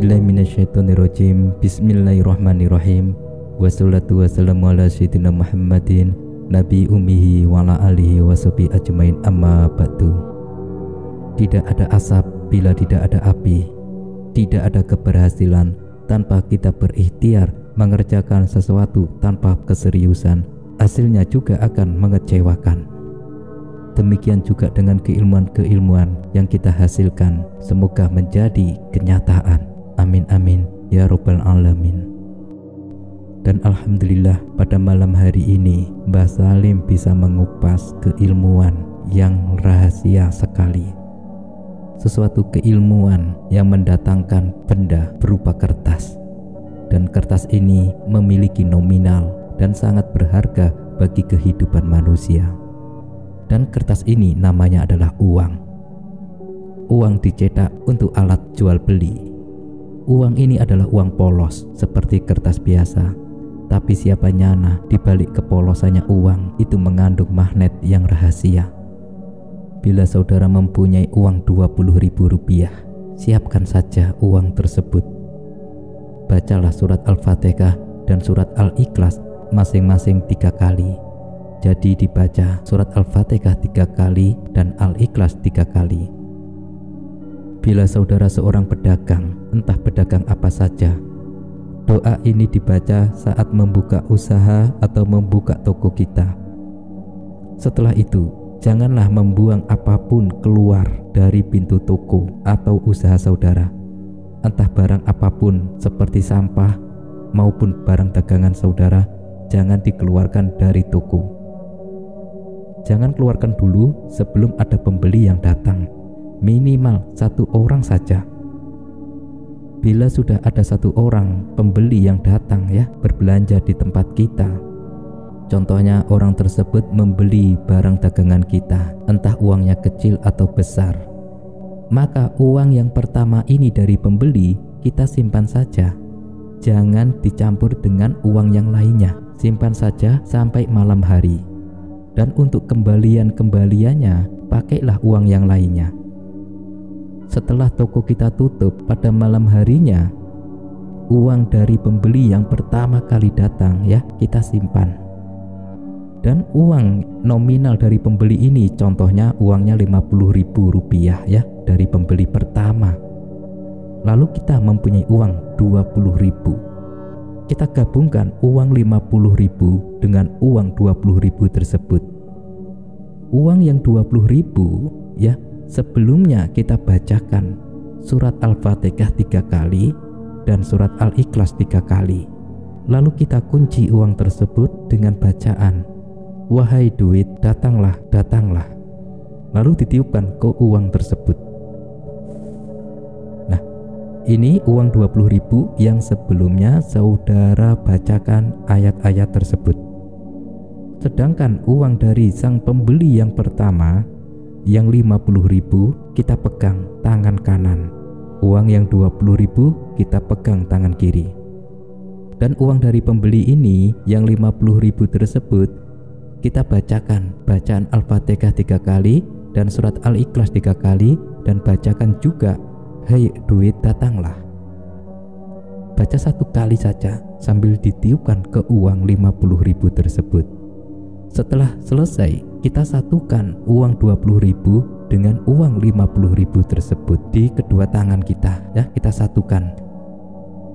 billahi minasyaitonirrajim. Bismillahirrahmanirrahim. Wassalatu wassalamu ala sayyidina Muhammadin nabi ummihi wa ala alihi washabihi ajmain, amma ba'du. Tidak ada asap bila tidak ada api. Tidak ada keberhasilan tanpa kita berikhtiar mengerjakan sesuatu tanpa keseriusan. Hasilnya juga akan mengecewakan. Demikian juga dengan keilmuan-keilmuan yang kita hasilkan, semoga menjadi kenyataan. Amin amin ya rabbal alamin. Dan alhamdulillah pada malam hari ini Mbah Salim bisa mengupas keilmuan yang rahasia sekali. Sesuatu keilmuan yang mendatangkan benda berupa kertas. Dan kertas ini memiliki nominal dan sangat berharga bagi kehidupan manusia. Dan kertas ini namanya adalah uang. Uang dicetak untuk alat jual beli. Uang ini adalah uang polos seperti kertas biasa. Tapi siapa nyana dibalik kepolosannya uang itu mengandung magnet yang rahasia. Bila saudara mempunyai uang 20.000 rupiah, siapkan saja uang tersebut. Bacalah surat Al-Fatihah dan surat Al-Ikhlas masing-masing 3 kali. Jadi dibaca surat Al-Fatihah 3 kali dan Al-Ikhlas 3 kali. Bila saudara seorang pedagang, entah pedagang apa saja, doa ini dibaca saat membuka usaha atau membuka toko kita. Setelah itu, janganlah membuang apapun keluar dari pintu toko atau usaha saudara. Entah barang apapun seperti sampah maupun barang dagangan saudara, jangan dikeluarkan dari toko. Jangan keluarkan dulu sebelum ada pembeli yang datang. Minimal 1 orang saja. Bila sudah ada 1 orang pembeli yang datang ya berbelanja di tempat kita, contohnya orang tersebut membeli barang dagangan kita, entah uangnya kecil atau besar, maka uang yang pertama ini dari pembeli kita simpan saja. Jangan dicampur dengan uang yang lainnya. Simpan saja sampai malam hari. Dan untuk kembaliannya, pakailah uang yang lainnya. Setelah toko kita tutup pada malam harinya, uang dari pembeli yang pertama kali datang ya kita simpan. Dan uang nominal dari pembeli ini, contohnya uangnya 50.000 rupiah ya dari pembeli pertama. Lalu kita mempunyai uang 20.000. Kita gabungkan uang 50.000 dengan uang 20.000 tersebut. Uang yang 20.000 ya, sebelumnya kita bacakan surat Al-Fatihah 3 kali dan surat Al-Ikhlas 3 kali. Lalu kita kunci uang tersebut dengan bacaan, "Wahai duit, datanglah, datanglah." Lalu ditiupkan ke uang tersebut. Ini uang 20.000 yang sebelumnya saudara bacakan ayat-ayat tersebut. Sedangkan uang dari sang pembeli yang pertama yang 50.000 kita pegang tangan kanan. Uang yang 20.000 kita pegang tangan kiri. Dan uang dari pembeli ini yang 50.000 tersebut kita bacakan bacaan Al-Fatihah 3 kali dan surat Al-Ikhlas 3 kali, dan bacakan juga, "Hei duit, datanglah." Baca 1 kali saja sambil ditiupkan ke uang 50.000 tersebut. Setelah selesai, kita satukan uang 20.000 dengan uang 50.000 tersebut di kedua tangan kita ya, kita satukan.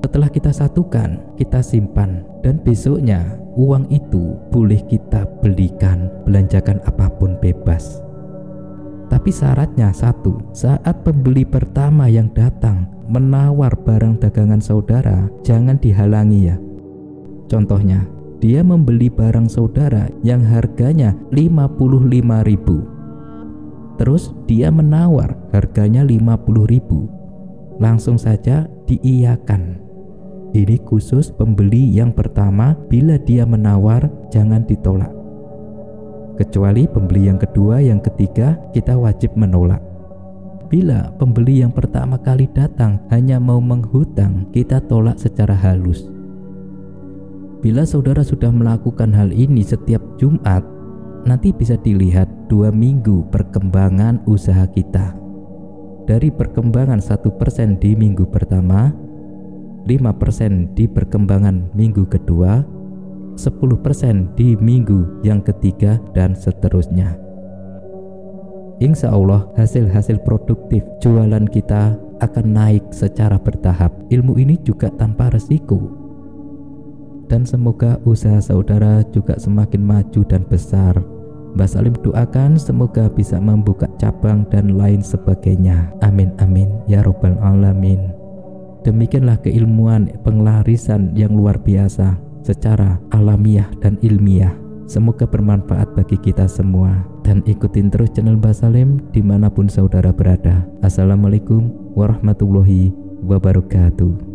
Setelah kita satukan, kita simpan, dan besoknya uang itu boleh kita belikan, belanjakan apapun bebas. Tapi syaratnya satu, saat pembeli pertama yang datang menawar barang dagangan saudara, jangan dihalangi ya. Contohnya, dia membeli barang saudara yang harganya 55.000. Terus dia menawar harganya 50.000. Langsung saja diiyakan. Ini khusus pembeli yang pertama, bila dia menawar jangan ditolak. Kecuali pembeli yang kedua, yang ketiga, kita wajib menolak. Bila pembeli yang pertama kali datang hanya mau menghutang, kita tolak secara halus. Bila saudara sudah melakukan hal ini setiap Jumat, nanti bisa dilihat 2 minggu perkembangan usaha kita. Dari perkembangan 1% di minggu pertama, 5% di perkembangan minggu kedua, 10% di minggu yang ketiga, dan seterusnya. Insya Allah hasil-hasil produktif jualan kita akan naik secara bertahap. Ilmu ini juga tanpa resiko. Dan semoga usaha saudara juga semakin maju dan besar. Mbah Salim doakan semoga bisa membuka cabang dan lain sebagainya. Amin amin ya robbal alamin. Demikianlah keilmuan penglarisan yang luar biasa secara alamiah dan ilmiah. Semoga bermanfaat bagi kita semua, dan ikutin terus channel Mbah Salim dimanapun saudara berada. Assalamualaikum warahmatullahi wabarakatuh.